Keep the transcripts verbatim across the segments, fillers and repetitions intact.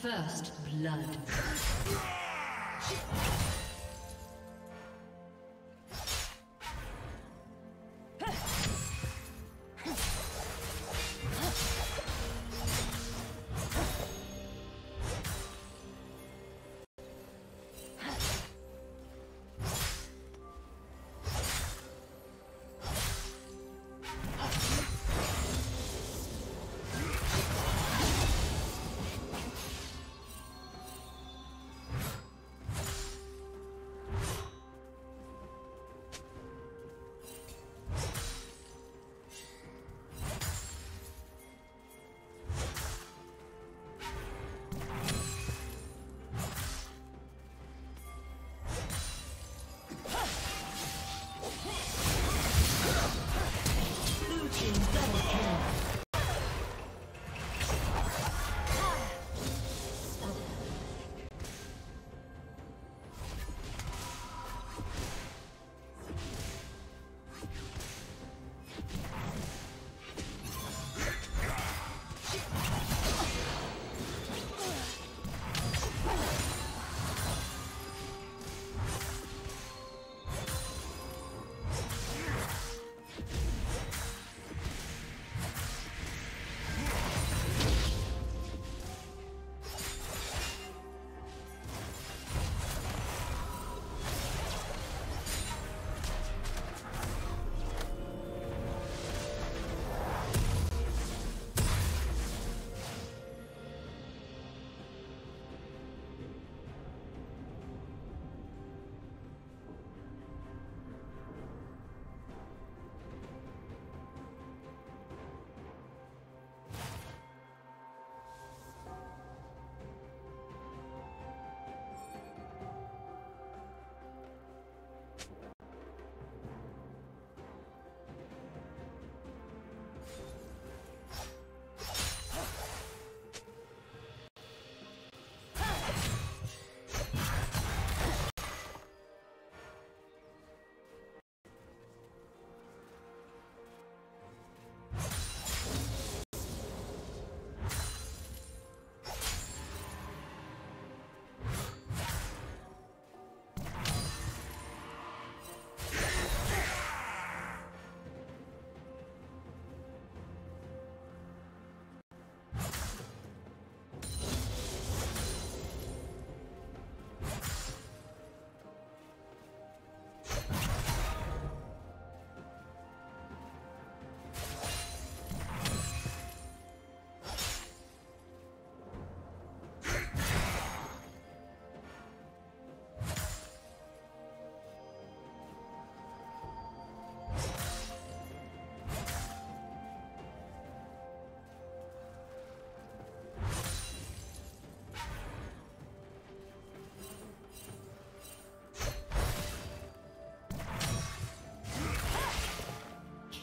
First blood.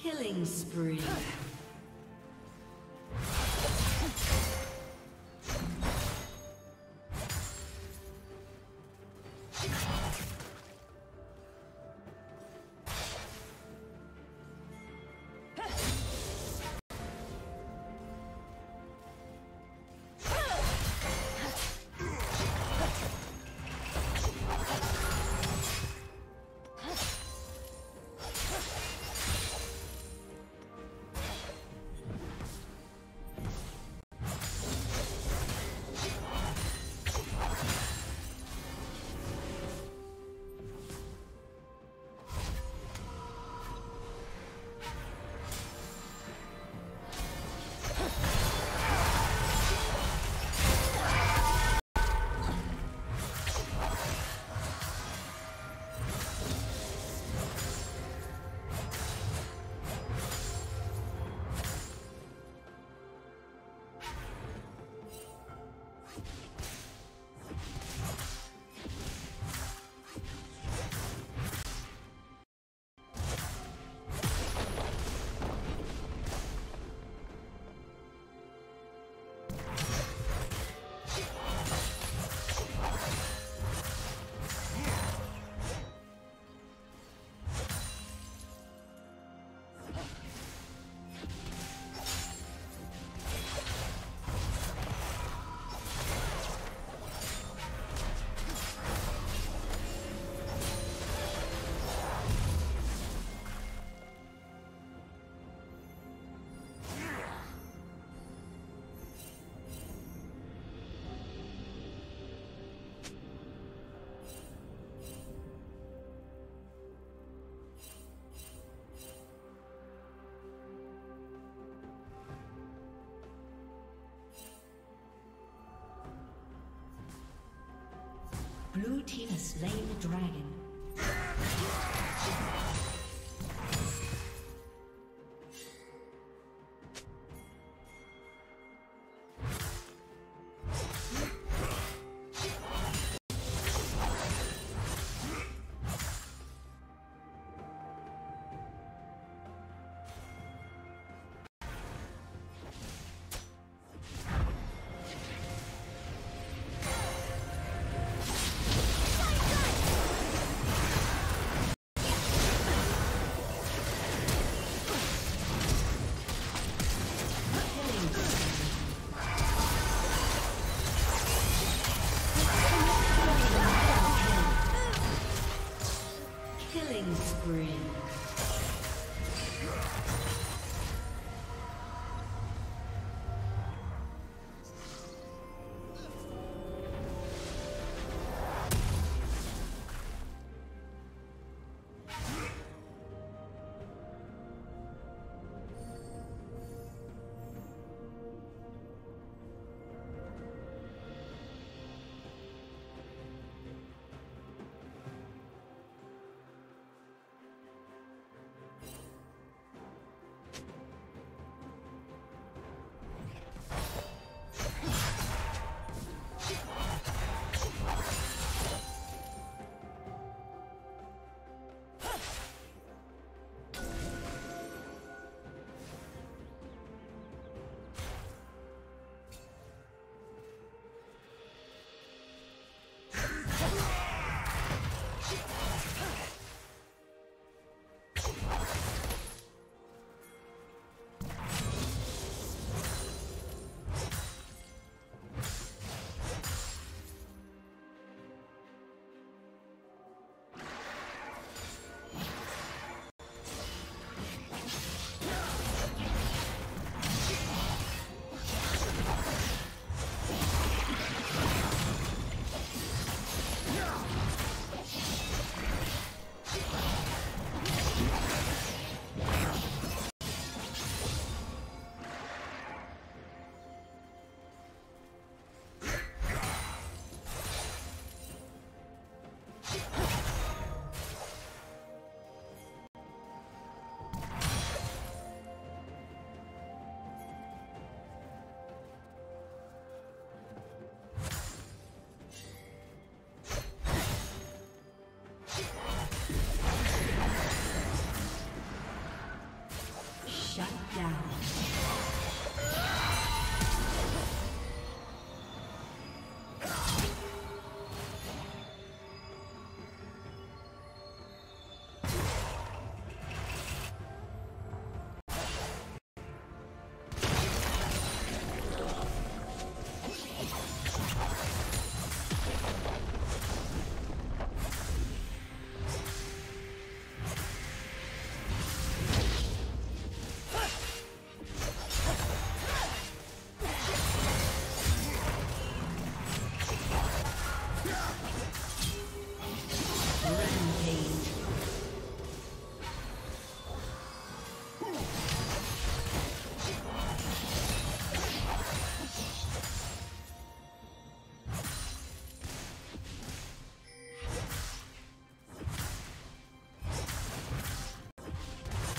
Killing spree. Blue team has slain the dragon.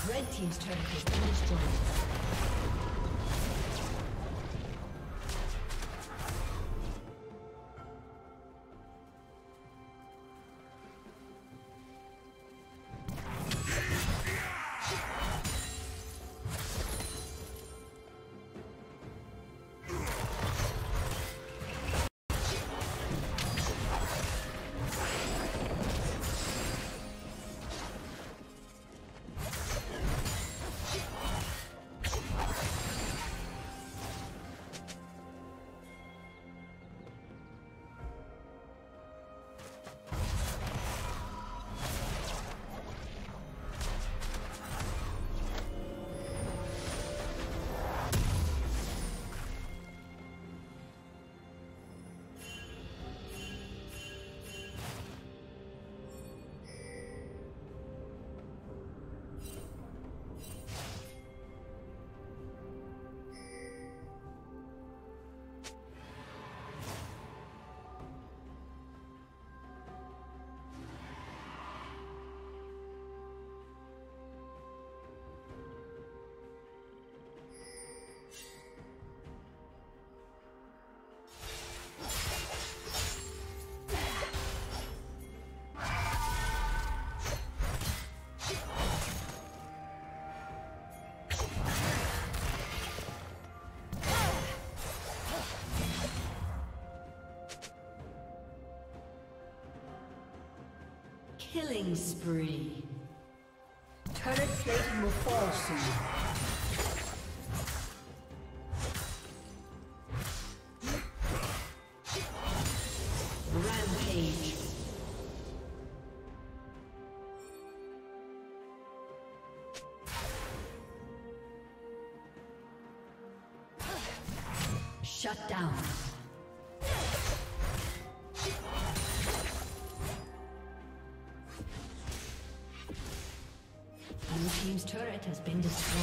Red team's turret has been destroyed. Killing spree. Turret plating will fall soon. Shut down. Blue team's turret has been destroyed.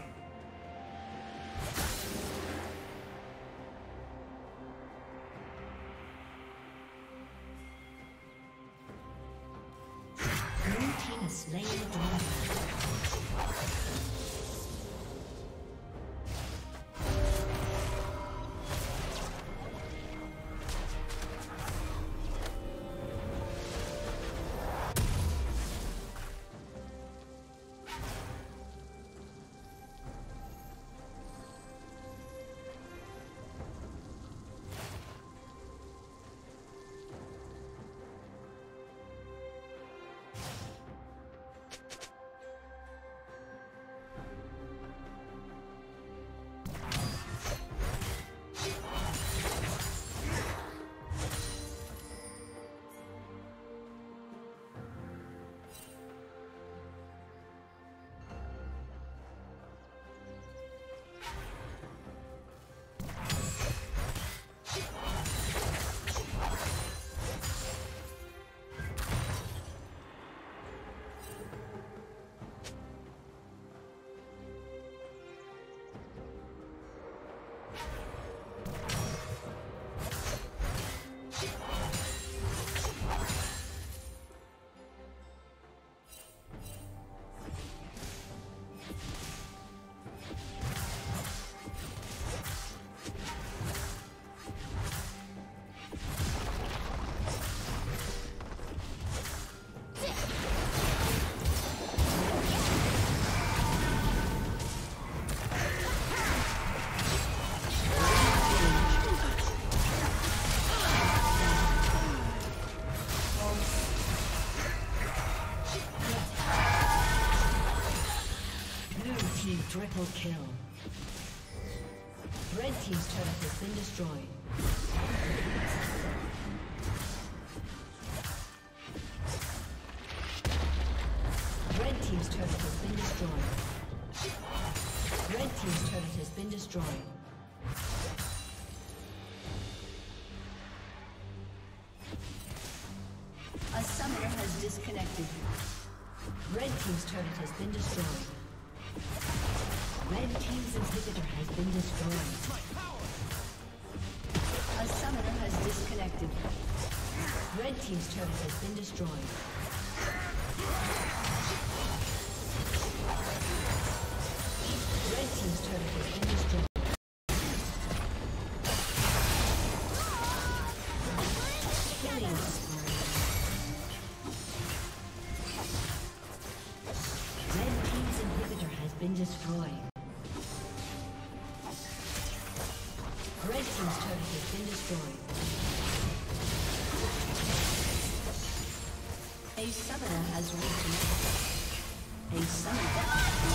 Blue team has slain the dragon. Triple kill. Red team's turret has been destroyed. Red team's turret has been destroyed. Red team's turret has been destroyed. A summoner has disconnected. Red team's turret has been destroyed. Red team's inhibitor has been destroyed. A summoner has disconnected. Red team's turret has been destroyed. Red team's turret has been destroyed. Killing spree. destroyed. Red Team's turret has been destroyed. A summoner has reached. A summoner.